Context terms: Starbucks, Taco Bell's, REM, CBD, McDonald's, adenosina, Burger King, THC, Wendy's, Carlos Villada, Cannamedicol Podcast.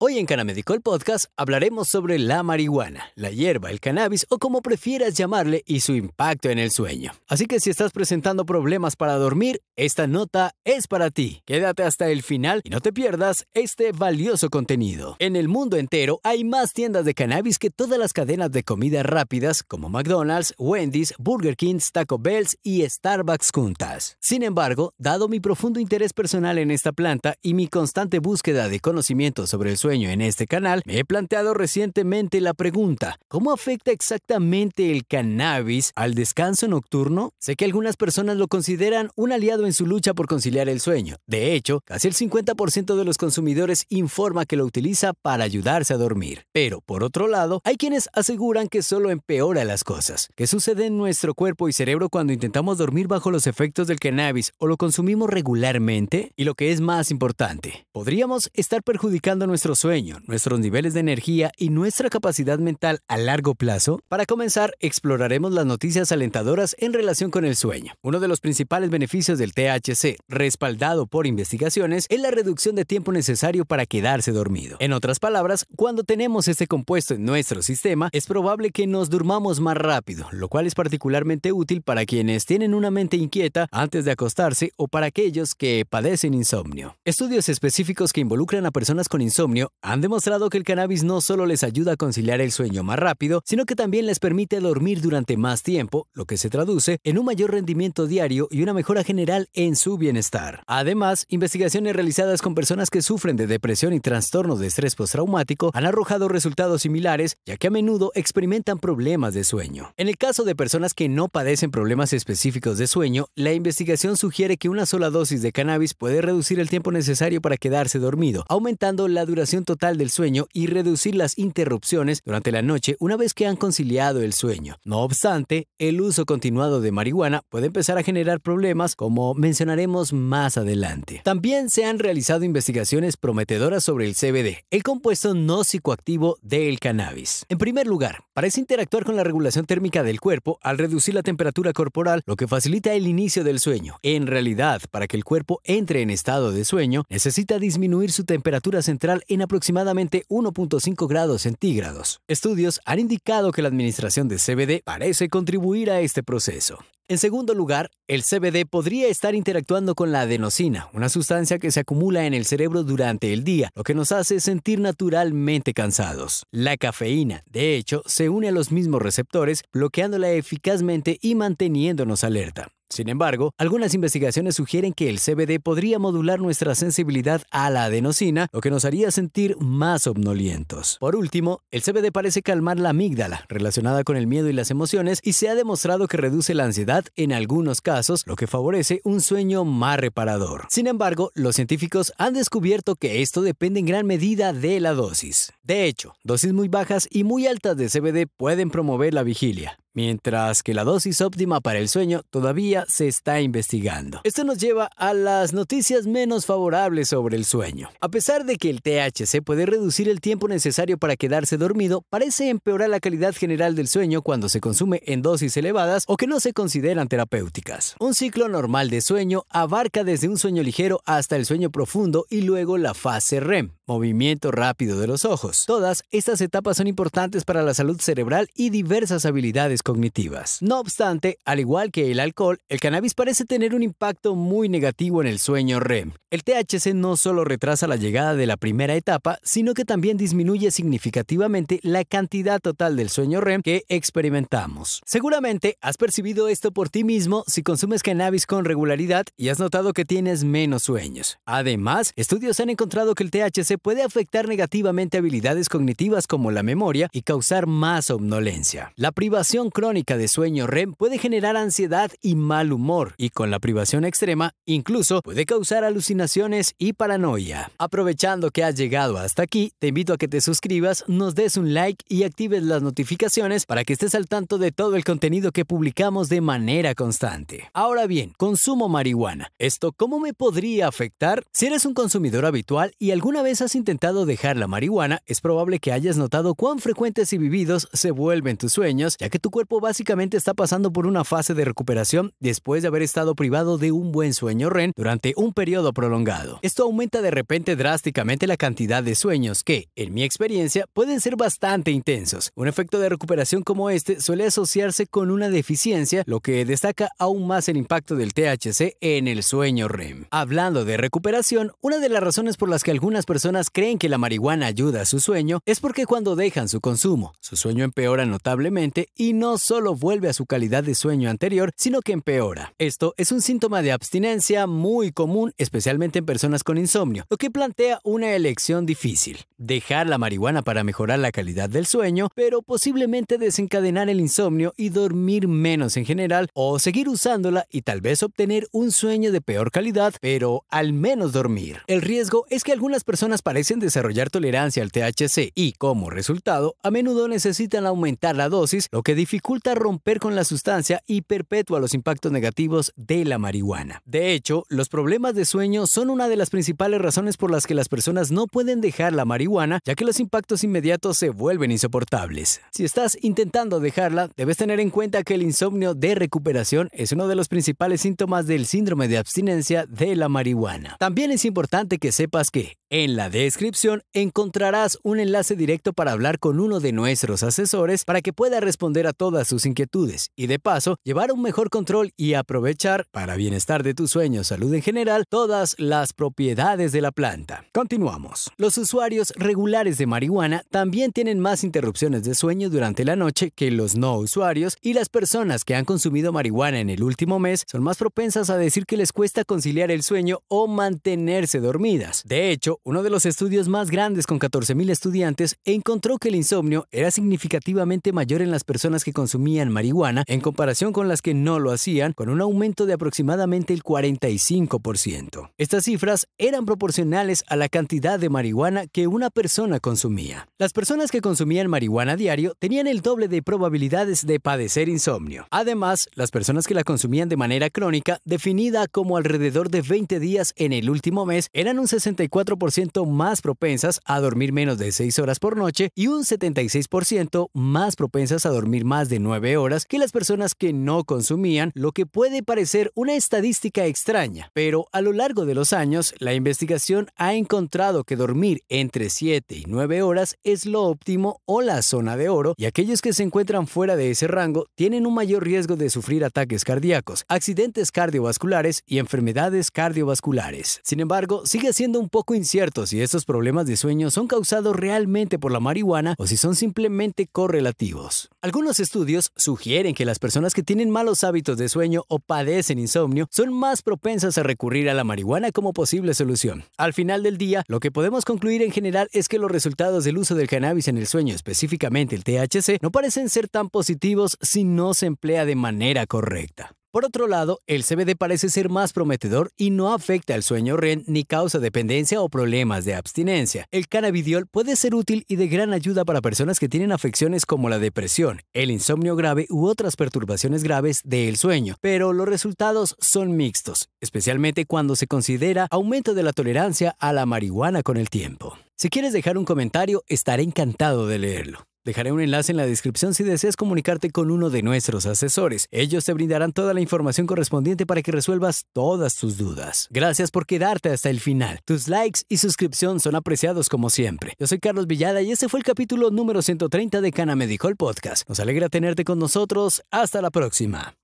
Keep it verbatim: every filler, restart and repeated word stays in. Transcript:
Hoy en Cannamedicol Podcast hablaremos sobre la marihuana, la hierba, el cannabis o como prefieras llamarle y su impacto en el sueño. Así que si estás presentando problemas para dormir, esta nota es para ti. Quédate hasta el final y no te pierdas este valioso contenido. En el mundo entero hay más tiendas de cannabis que todas las cadenas de comidas rápidas como McDonald's, Wendy's, Burger King, Taco Bell's y Starbucks juntas. Sin embargo, dado mi profundo interés personal en esta planta y mi constante búsqueda de conocimiento sobre el sueño, en este canal, me he planteado recientemente la pregunta: ¿cómo afecta exactamente el cannabis al descanso nocturno? Sé que algunas personas lo consideran un aliado en su lucha por conciliar el sueño. De hecho, casi el cincuenta por ciento de los consumidores informa que lo utiliza para ayudarse a dormir. Pero, por otro lado, hay quienes aseguran que solo empeora las cosas. ¿Qué sucede en nuestro cuerpo y cerebro cuando intentamos dormir bajo los efectos del cannabis o lo consumimos regularmente? Y lo que es más importante, podríamos estar perjudicando nuestro sueño, nuestros niveles de energía y nuestra capacidad mental a largo plazo. Para comenzar, exploraremos las noticias alentadoras en relación con el sueño. Uno de los principales beneficios del T H C, respaldado por investigaciones, es la reducción de tiempo necesario para quedarse dormido. En otras palabras, cuando tenemos este compuesto en nuestro sistema, es probable que nos durmamos más rápido, lo cual es particularmente útil para quienes tienen una mente inquieta antes de acostarse o para aquellos que padecen insomnio. Estudios específicos que involucran a personas con insomnio han demostrado que el cannabis no solo les ayuda a conciliar el sueño más rápido, sino que también les permite dormir durante más tiempo, lo que se traduce en un mayor rendimiento diario y una mejora general en su bienestar. Además, investigaciones realizadas con personas que sufren de depresión y trastornos de estrés postraumático han arrojado resultados similares, ya que a menudo experimentan problemas de sueño. En el caso de personas que no padecen problemas específicos de sueño, la investigación sugiere que una sola dosis de cannabis puede reducir el tiempo necesario para quedarse dormido, aumentando la duración total del sueño y reducir las interrupciones durante la noche una vez que han conciliado el sueño. No obstante, el uso continuado de marihuana puede empezar a generar problemas, como mencionaremos más adelante. También se han realizado investigaciones prometedoras sobre el C B D, el compuesto no psicoactivo del cannabis. En primer lugar, parece interactuar con la regulación térmica del cuerpo al reducir la temperatura corporal, lo que facilita el inicio del sueño. En realidad, para que el cuerpo entre en estado de sueño, necesita disminuir su temperatura central en aproximadamente uno punto cinco grados centígrados. Estudios han indicado que la administración de C B D parece contribuir a este proceso. En segundo lugar, el C B D podría estar interactuando con la adenosina, una sustancia que se acumula en el cerebro durante el día, lo que nos hace sentir naturalmente cansados. La cafeína, de hecho, se une a los mismos receptores, bloqueándola eficazmente y manteniéndonos alerta. Sin embargo, algunas investigaciones sugieren que el C B D podría modular nuestra sensibilidad a la adenosina, lo que nos haría sentir más somnolientos. Por último, el C B D parece calmar la amígdala, relacionada con el miedo y las emociones, y se ha demostrado que reduce la ansiedad en algunos casos, lo que favorece un sueño más reparador. Sin embargo, los científicos han descubierto que esto depende en gran medida de la dosis. De hecho, dosis muy bajas y muy altas de C B D pueden promover la vigilia, mientras que la dosis óptima para el sueño todavía se está investigando. Esto nos lleva a las noticias menos favorables sobre el sueño. A pesar de que el T H C puede reducir el tiempo necesario para quedarse dormido, parece empeorar la calidad general del sueño cuando se consume en dosis elevadas o que no se consideran terapéuticas. Un ciclo normal de sueño abarca desde un sueño ligero hasta el sueño profundo y luego la fase R E M, movimiento rápido de los ojos. Todas estas etapas son importantes para la salud cerebral y diversas habilidades cognitivas. No obstante, al igual que el alcohol, el cannabis parece tener un impacto muy negativo en el sueño R E M. El T H C no solo retrasa la llegada de la primera etapa, sino que también disminuye significativamente la cantidad total del sueño R E M que experimentamos. Seguramente has percibido esto por ti mismo si consumes cannabis con regularidad y has notado que tienes menos sueños. Además, estudios han encontrado que el T H C puede afectar negativamente habilidades cognitivas como la memoria y causar más somnolencia. La privación crónica de sueño R E M puede generar ansiedad y mal humor, y con la privación extrema incluso puede causar alucinaciones y paranoia. Aprovechando que has llegado hasta aquí, te invito a que te suscribas, nos des un like y actives las notificaciones para que estés al tanto de todo el contenido que publicamos de manera constante. Ahora bien, consumo marihuana. ¿Esto cómo me podría afectar? Si eres un consumidor habitual y alguna vez has intentado dejar la marihuana, es probable que hayas notado cuán frecuentes y vividos se vuelven tus sueños, ya que tu cuerpo cuerpo básicamente está pasando por una fase de recuperación después de haber estado privado de un buen sueño R E M durante un periodo prolongado. Esto aumenta de repente drásticamente la cantidad de sueños que, en mi experiencia, pueden ser bastante intensos. Un efecto de recuperación como este suele asociarse con una deficiencia, lo que destaca aún más el impacto del T H C en el sueño R E M. Hablando de recuperación, una de las razones por las que algunas personas creen que la marihuana ayuda a su sueño es porque cuando dejan su consumo, su sueño empeora notablemente y no solo vuelve a su calidad de sueño anterior, sino que empeora. Esto es un síntoma de abstinencia muy común, especialmente en personas con insomnio, lo que plantea una elección difícil: dejar la marihuana para mejorar la calidad del sueño, pero posiblemente desencadenar el insomnio y dormir menos en general, o seguir usándola y tal vez obtener un sueño de peor calidad, pero al menos dormir. El riesgo es que algunas personas parecen desarrollar tolerancia al T H C y, como resultado, a menudo necesitan aumentar la dosis, lo que dificulta romper con la sustancia y perpetúa los impactos negativos de la marihuana. De hecho, los problemas de sueño son una de las principales razones por las que las personas no pueden dejar la marihuana, ya que los impactos inmediatos se vuelven insoportables. Si estás intentando dejarla, debes tener en cuenta que el insomnio de recuperación es uno de los principales síntomas del síndrome de abstinencia de la marihuana. También es importante que sepas que en la descripción encontrarás un enlace directo para hablar con uno de nuestros asesores para que pueda responder a todas sus inquietudes y, de paso, llevar un mejor control y aprovechar, para bienestar de tu sueño, salud en general, todas las propiedades de la planta. Continuamos. Los usuarios regulares de marihuana también tienen más interrupciones de sueño durante la noche que los no usuarios, y las personas que han consumido marihuana en el último mes son más propensas a decir que les cuesta conciliar el sueño o mantenerse dormidas. De hecho, uno de los estudios más grandes, con catorce mil estudiantes, encontró que el insomnio era significativamente mayor en las personas que consumían marihuana en comparación con las que no lo hacían, con un aumento de aproximadamente el cuarenta y cinco por ciento. Estas cifras eran proporcionales a la cantidad de marihuana que una persona consumía. Las personas que consumían marihuana diario tenían el doble de probabilidades de padecer insomnio. Además, las personas que la consumían de manera crónica, definida como alrededor de veinte días en el último mes, eran un sesenta y cuatro por ciento más propensas a dormir menos de seis horas por noche y un setenta y seis por ciento más propensas a dormir más de nueve horas que las personas que no consumían, lo que puede parecer una estadística extraña. Pero a lo largo de los años, la investigación ha encontrado que dormir entre siete y nueve horas es lo óptimo o la zona de oro, y aquellos que se encuentran fuera de ese rango tienen un mayor riesgo de sufrir ataques cardíacos, accidentes cardiovasculares y enfermedades cardiovasculares. Sin embargo, sigue siendo un poco incierto si estos problemas de sueño son causados realmente por la marihuana o si son simplemente correlativos. Algunos estudios sugieren que las personas que tienen malos hábitos de sueño o padecen insomnio son más propensas a recurrir a la marihuana como posible solución. Al final del día, lo que podemos concluir en general es que los resultados del uso del cannabis en el sueño, específicamente el T H C, no parecen ser tan positivos si no se emplea de manera correcta. Por otro lado, el C B D parece ser más prometedor y no afecta al sueño R E M ni causa dependencia o problemas de abstinencia. El cannabidiol puede ser útil y de gran ayuda para personas que tienen afecciones como la depresión, el insomnio grave u otras perturbaciones graves del sueño, pero los resultados son mixtos, especialmente cuando se considera aumento de la tolerancia a la marihuana con el tiempo. Si quieres dejar un comentario, estaré encantado de leerlo. Dejaré un enlace en la descripción si deseas comunicarte con uno de nuestros asesores. Ellos te brindarán toda la información correspondiente para que resuelvas todas tus dudas. Gracias por quedarte hasta el final. Tus likes y suscripción son apreciados como siempre. Yo soy Carlos Villada y este fue el capítulo número ciento treinta de Cannamedicol Podcast. Nos alegra tenerte con nosotros. Hasta la próxima.